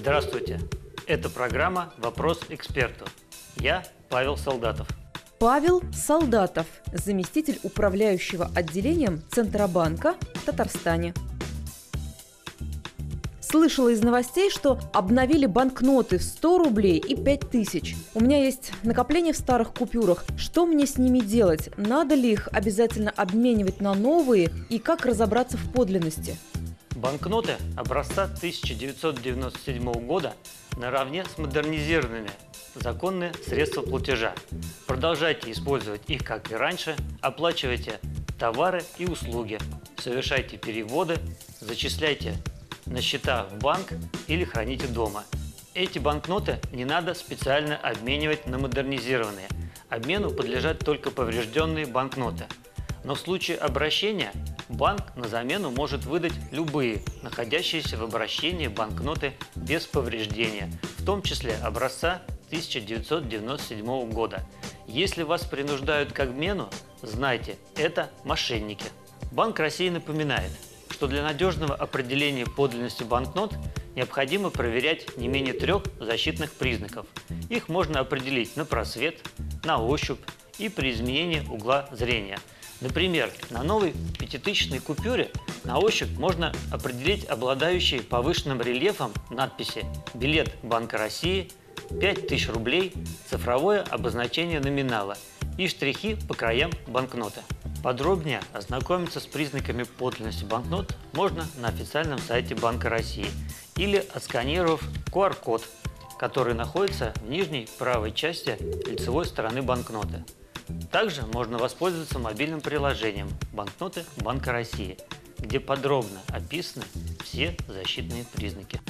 Здравствуйте! Это программа «Вопрос эксперту». Я Павел Солдатов. Павел Солдатов, заместитель управляющего отделением Центробанка в Татарстане. Слышала из новостей, что обновили банкноты в 100 рублей и 5000. У меня есть накопление в старых купюрах. Что мне с ними делать? Надо ли их обязательно обменивать на новые? И как разобраться в подлинности? Банкноты образца 1997 года наравне с модернизированными законные средства платежа. Продолжайте использовать их, как и раньше. Оплачивайте товары и услуги. Совершайте переводы, зачисляйте на счета в банк или храните дома. Эти банкноты не надо специально обменивать на модернизированные. Обмену подлежат только поврежденные банкноты. Но в случае обращения банк на замену может выдать любые находящиеся в обращении банкноты без повреждения, в том числе образца 1997 года. Если вас принуждают к обмену, знайте, это мошенники. Банк России напоминает, что для надежного определения подлинности банкнот необходимо проверять не менее 3 защитных признаков. Их можно определить на просвет, на ощупь и при изменении угла зрения. Например, на новой 5000-ной купюре на ощупь можно определить обладающие повышенным рельефом надписи «Билет Банка России», «5000 рублей», цифровое обозначение номинала и штрихи по краям банкноты. Подробнее ознакомиться с признаками подлинности банкнот можно на официальном сайте Банка России или отсканировав QR-код, который находится в нижней правой части лицевой стороны банкноты. Также можно воспользоваться мобильным приложением «Банкноты Банка России», где подробно описаны все защитные признаки.